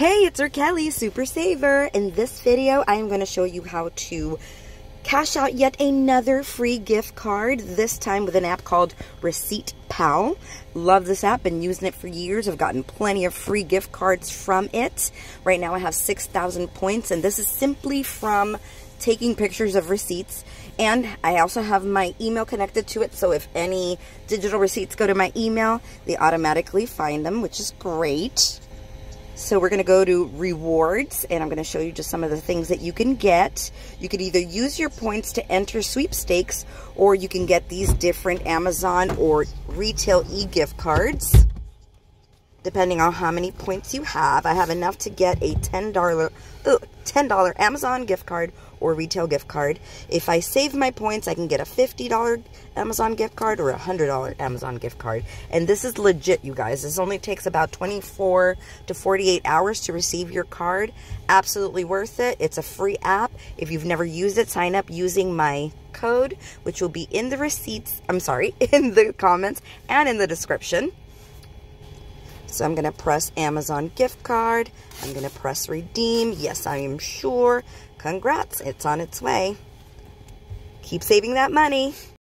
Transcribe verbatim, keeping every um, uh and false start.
Hey, it's UrKelly, Super Saver. In this video, I am going to show you how to cash out yet another free gift card, this time with an app called ReceiptPal. Love this app, been using it for years. I've gotten plenty of free gift cards from it. Right now I have six thousand points, and this is simply from taking pictures of receipts. And I also have my email connected to it, so if any digital receipts go to my email, they automatically find them, which is great. So we're going to go to rewards, and I'm going to show you just some of the things that you can get. You could either use your points to enter sweepstakes, or you can get these different Amazon or retail e-gift cards, depending on how many points you have. I have enough to get a ten dollar Amazon gift card or retail gift card. If I save my points, I can get a fifty dollar Amazon gift card or a one hundred dollar Amazon gift card. And this is legit, you guys. This only takes about twenty-four to forty-eight hours to receive your card. Absolutely worth it. It's a free app. If you've never used it, sign up using my code, which will be in the receipts, I'm sorry, in the comments and in the description. So I'm going to press Amazon gift card. I'm going to press redeem. Yes, I am sure. Congrats. It's on its way. Keep saving that money.